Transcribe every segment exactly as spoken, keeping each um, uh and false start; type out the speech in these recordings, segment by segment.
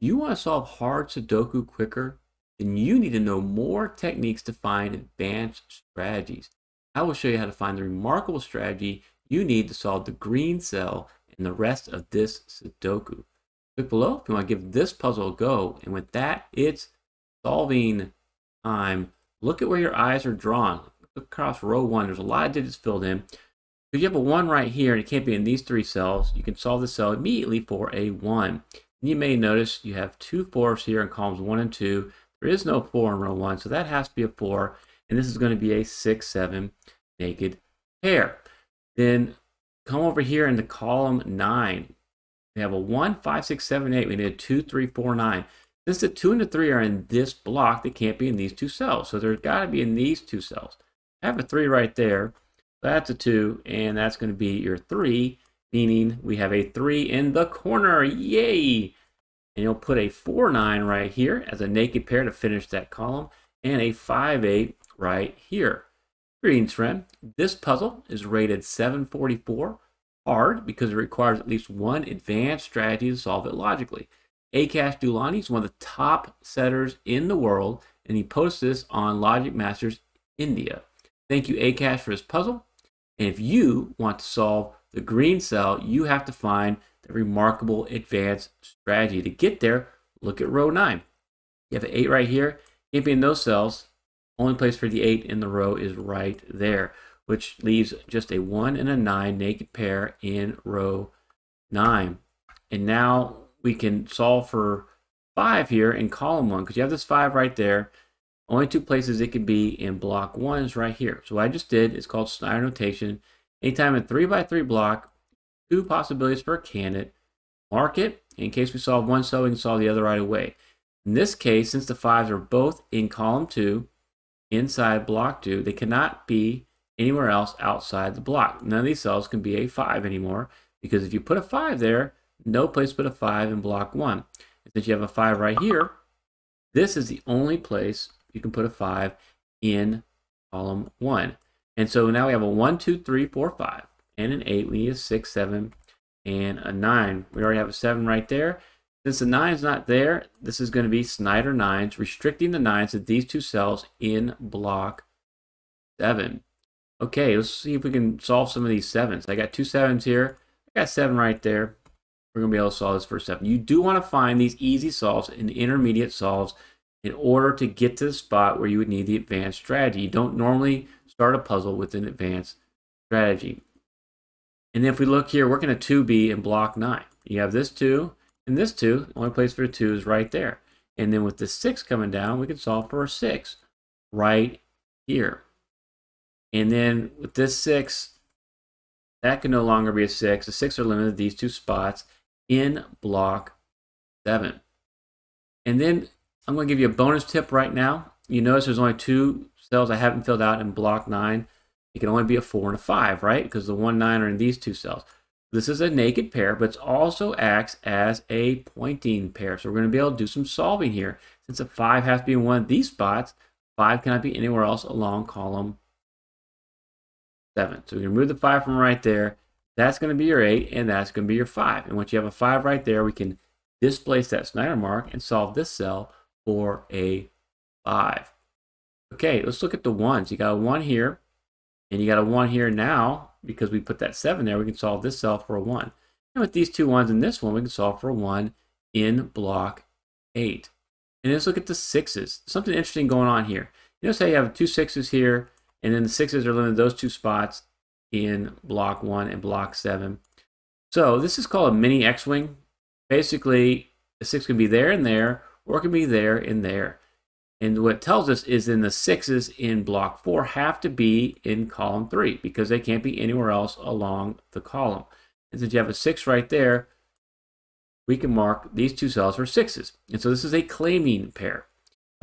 You want to solve hard Sudoku quicker? Then you need to know more techniques to find advanced strategies. I will show you how to find the remarkable strategy you need to solve the green cell and the rest of this Sudoku. Click below if you want to give this puzzle a go. And with that, it's solving time. Look at where your eyes are drawn. Look across row one. There's a lot of digits filled in. If you have a one right here and it can't be in these three cells, you can solve the cell immediately for a one. You may notice you have two fours here in columns one and two. There is no four in row one, so that has to be a four. And this is going to be a six, seven naked pair. Then come over here into column nine. We have a one, five, six, seven, eight. We need a two, three, four, nine. Since the two and the three are in this block, they can't be in these two cells. So there's got to be in these two cells. I have a three right there. That's a two, and that's going to be your three, meaning we have a three in the corner. Yay! And you'll put a four nine right here as a naked pair to finish that column, and a five eight right here. Greetings, friend. This puzzle is rated seven forty-four, hard, because it requires at least one advanced strategy to solve it logically. Akash Doulani is one of the top setters in the world, and he posts this on Logic Masters India. Thank you, Akash, for this puzzle. And if you want to solve the green cell, you have to find the remarkable advanced strategy. To get there, look at row nine. You have an eight right here. Can't be in those cells. Only place for the eight in the row is right there, which leaves just a one and a nine naked pair in row nine. And now we can solve for five here in column one, because you have this five right there. Only two places it could be in block one is right here. So what I just did is called Snyder Notation. Anytime in three by three block, two possibilities per candidate. Mark it. In case we solve one cell, we can solve the other right away. In this case, since the fives are both in column two, inside block two, they cannot be anywhere else outside the block. None of these cells can be a five anymore, because if you put a five there, no place but a five in block one. And since you have a five right here, this is the only place you can put a five in column one. And so now we have a one, two, three, four, five, and an eight. We need a six, seven, and a nine. We already have a seven right there. Since the nine is not there, this is going to be Snyder nines, restricting the nines to these two cells in block seven. Okay, let's see if we can solve some of these sevens. I got two sevens here. I got seven right there. We're going to be able to solve this first seven. You do want to find these easy solves and intermediate solves in order to get to the spot where you would need the advanced strategy. You don't normally start a puzzle with an advanced strategy. And then if we look here, where can a two be in block nine? You have this two and this two. The only place for a two is right there. And then with the six coming down, we can solve for a six right here. And then with this six, that can no longer be a six. The six are limited to these two spots in block seven. And then I'm going to give you a bonus tip right now. You notice there's only two cells I haven't filled out in block nine. It can only be a four and a five, right? Because the one, nine are in these two cells. This is a naked pair, but it also acts as a pointing pair. So we're going to be able to do some solving here. Since a five has to be in one of these spots, five cannot be anywhere else along column seven. So we can remove the five from right there. That's going to be your eight, and that's going to be your five. And once you have a five right there, we can displace that Snyder mark and solve this cell for a five. Okay, let's look at the ones. You got a one here, and you got a one here now, because we put that seven there, we can solve this cell for a one. And with these two ones and this one, we can solve for a one in block eight. And let's look at the sixes. Something interesting going on here. You notice how you have two sixes here, and then the sixes are limited to those two spots in block one and block seven. So this is called a mini X-Wing. Basically, the six can be there and there, or it can be there and there. And what it tells us is in the sixes in block four have to be in column three, because they can't be anywhere else along the column. And since you have a six right there, we can mark these two cells for sixes. And so this is a claiming pair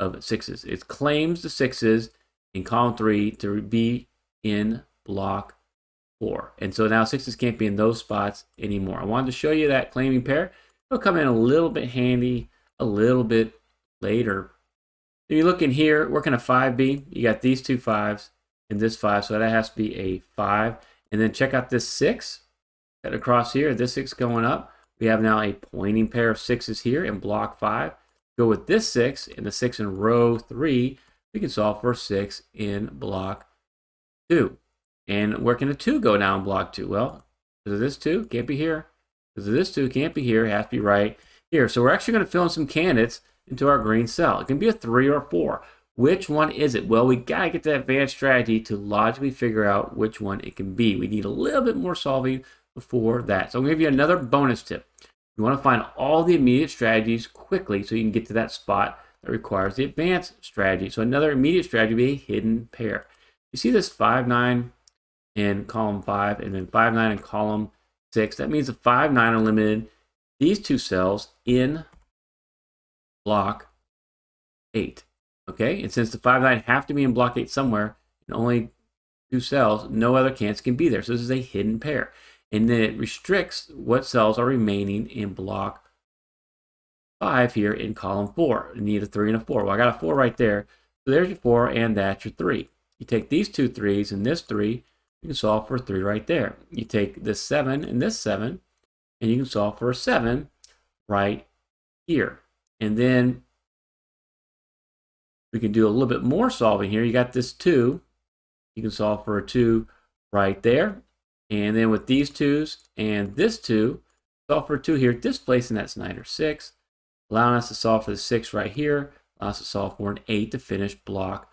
of sixes. It claims the sixes in column three to be in block four. And so now sixes can't be in those spots anymore. I wanted to show you that claiming pair. It'll come in a little bit handy a little bit later. If you look in here, where can a five be? You got these two fives and this five, so that has to be a five. And then check out this six. Got across here, this six going up. We have now a pointing pair of sixes here in block five. Go with this six and the six in row three. We can solve for six in block two. And where can a two go now in block two? Well, because of this two, can't be here. Because of this two, can't be here. It has to be right here. So we're actually going to fill in some candidates into our green cell. It can be a three or a four. Which one is it? Well, we got to get to that advanced strategy to logically figure out which one it can be. We need a little bit more solving before that. So I'm going to give you another bonus tip. You want to find all the immediate strategies quickly so you can get to that spot that requires the advanced strategy. So another immediate strategy would be a hidden pair. You see this five nine in column five and then five nine in column six. That means the five nine are limited these two cells in block eight. Okay, and since the five nine have to be in block eight somewhere, and only two cells, no other candidates can be there. So this is a hidden pair. And then it restricts what cells are remaining in block five here in column four. You need a three and a four. Well, I got a four right there. So there's your four, and that's your three. You take these two threes and this three, you can solve for a three right there. You take this seven and this seven, and you can solve for a seven right here. And then we can do a little bit more solving here. You got this two. You can solve for a two right there. And then with these twos and this two, solve for two here, displacing that Snyder six, allowing us to solve for the six right here, allows us to solve for an eight to finish block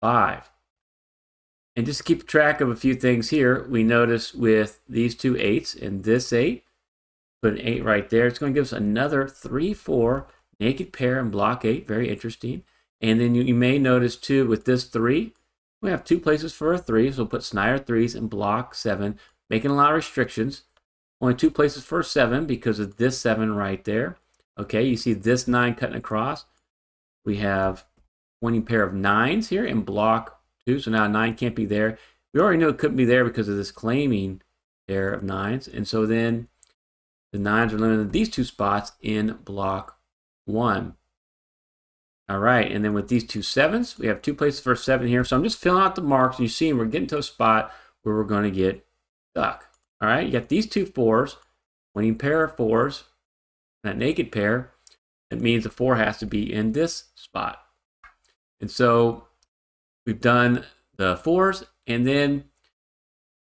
five. And just to keep track of a few things here, we notice with these two eights and this eight, put an eight right there. It's going to give us another three, four, naked pair in block eight. Very interesting. And then you, you may notice too with this three, we have two places for a three, so we'll put Snyder threes in block seven, making a lot of restrictions. Only two places for a seven because of this seven right there. Okay, you see this nine cutting across. We have pointing pair of nines here in block two, so now a nine can't be there. We already know it couldn't be there because of this claiming pair of nines, and so then the nines are limited to these two spots in block one. All right, and then with these two sevens, we have two places for seven here. So I'm just filling out the marks. You see, we're getting to a spot where we're going to get stuck. All right, you got these two fours, winning pair of fours, that naked pair. That means the four has to be in this spot. And so we've done the fours, and then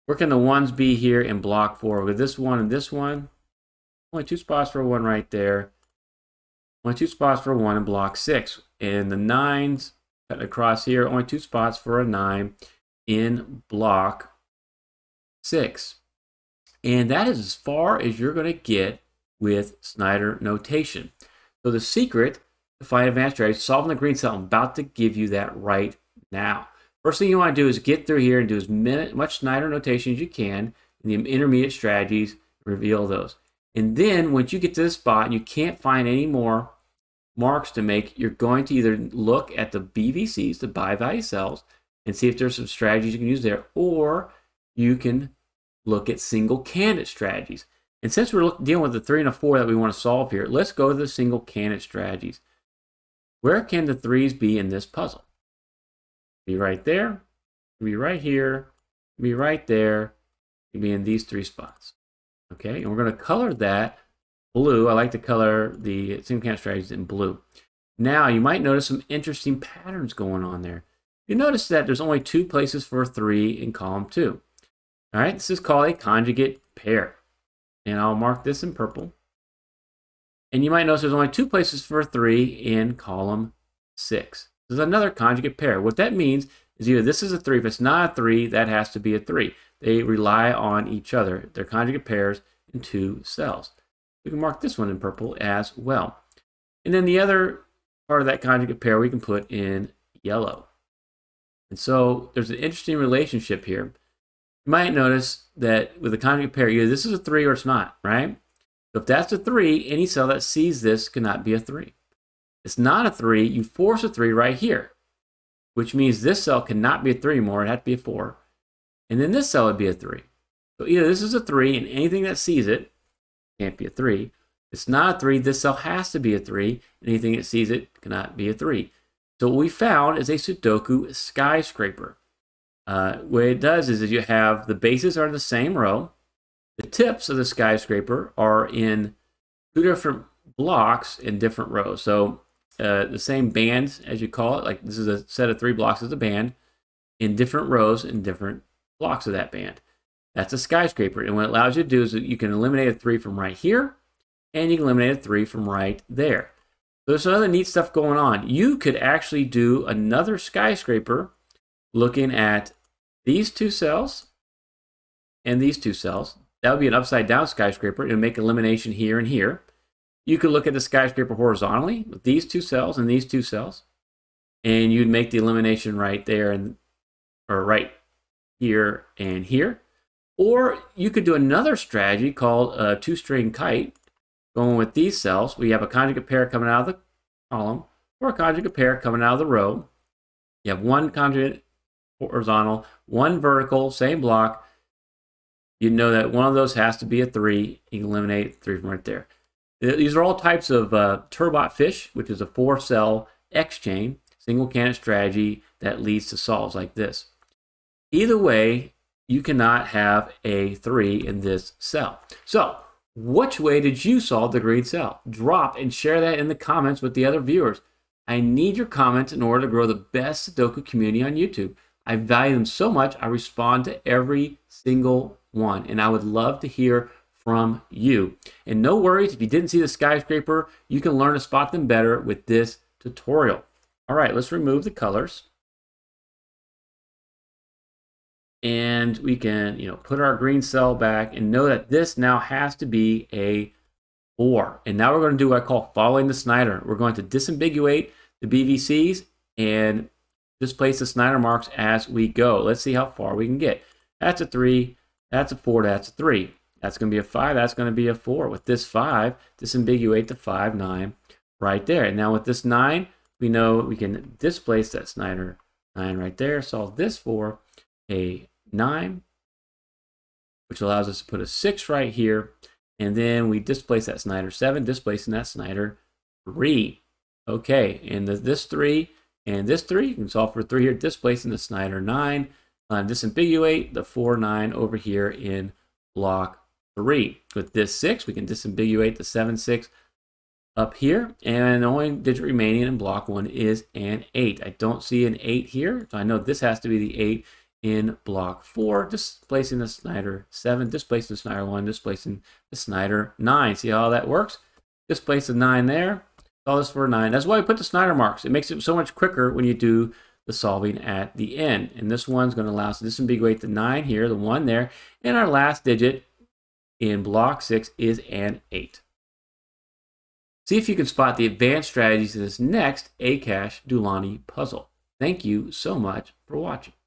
where can the ones be here in block four? With this one and this one, only two spots for one right there. Only two spots for one in block six. And the nines cut across here, only two spots for a nine in block six. And that is as far as you're going to get with Snyder notation. So the secret to find advanced strategy, solving the green cell, I'm about to give you that right now. First thing you want to do is get through here and do as much Snyder notation as you can in the intermediate strategies, reveal those. And then once you get to this spot and you can't find any more marks to make, you're going to either look at the B V Cs, the by-value cells, and see if there's some strategies you can use there, or you can look at single candidate strategies. And since we're dealing with the three and a four that we want to solve here, let's go to the single candidate strategies. Where can the threes be in this puzzle? Be right there, be right here, be right there, be in these three spots. Okay, and we're going to color that blue. I like to color the single candidate strategies in blue. Now, you might notice some interesting patterns going on there. You notice that there's only two places for three in column two. All right, this is called a conjugate pair. And I'll mark this in purple. And you might notice there's only two places for three in column six. This is another conjugate pair. What that means is either this is a three. If it's not a three, that has to be a three. They rely on each other. They're conjugate pairs in two cells. We can mark this one in purple as well. And then the other part of that conjugate pair we can put in yellow. And so there's an interesting relationship here. You might notice that with a conjugate pair, either this is a three or it's not, right? So if that's a three, any cell that sees this cannot be a three. It's not a three, you force a three right here, which means this cell cannot be a three anymore, it had to be a four. And then this cell would be a three. So either this is a three, and anything that sees it can't be a three. If it's not a three, this cell has to be a three. Anything that sees it cannot be a three. So what we found is a Sudoku skyscraper. Uh, what it does is, is you have the bases are in the same row. The tips of the skyscraper are in two different blocks in different rows. So uh, the same bands, as you call it, like this is a set of three blocks as a band in different rows in different blocks of that band. That's a skyscraper. And what it allows you to do is that you can eliminate a three from right here, and you can eliminate a three from right there. So there's some other neat stuff going on. You could actually do another skyscraper looking at these two cells and these two cells. That would be an upside down skyscraper. It would make elimination here and here. You could look at the skyscraper horizontally with these two cells and these two cells, and you'd make the elimination right there and or right here and here. Or you could do another strategy called a two-string kite, going with these cells. We have a conjugate pair coming out of the column or a conjugate pair coming out of the row. You have one conjugate horizontal, one vertical, same block. You know that one of those has to be a three. You can eliminate three from right there. These are all types of uh, turbot fish, which is a four-cell X-chain, single-cannon strategy that leads to solves like this. Either way, you cannot have a three in this cell. So which way did you solve the green cell? Drop and share that in the comments with the other viewers. I need your comments in order to grow the best Sudoku community on YouTube. I value them so much, I respond to every single one, and I would love to hear from you. And no worries, if you didn't see the skyscraper, you can learn to spot them better with this tutorial. All right, let's remove the colors. And we can, you know, put our green cell back and know that this now has to be a four. And now we're going to do what I call following the Snyder. We're going to disambiguate the B V Cs and just place the Snyder marks as we go. Let's see how far we can get. That's a three, that's a four, that's a three. That's going to be a five, that's going to be a four. With this five, disambiguate the five, nine right there. And now with this nine, we know we can displace that Snyder nine right there, solve this four, a nine, which allows us to put a six right here, and then we displace that Snyder seven, displacing that Snyder three. Okay, and the, this three and this three, you can solve for three here, displacing the Snyder nine, uh, disambiguate the four, nine over here in block three. With this six, we can disambiguate the seven, six up here, and the only digit remaining in block one is an eight. I don't see an eight here, so I know this has to be the eight in block four, displacing the Snyder seven, displacing the Snyder one, displacing the Snyder nine. See how that works? Displace the nine there, solve this for a nine. That's why we put the Snyder marks. It makes it so much quicker when you do the solving at the end. And this one's going to allow us to disambiguate the nine here, the one there, and our last digit in block six is an eight. See if you can spot the advanced strategies in this next Akash Doulani puzzle. Thank you so much for watching.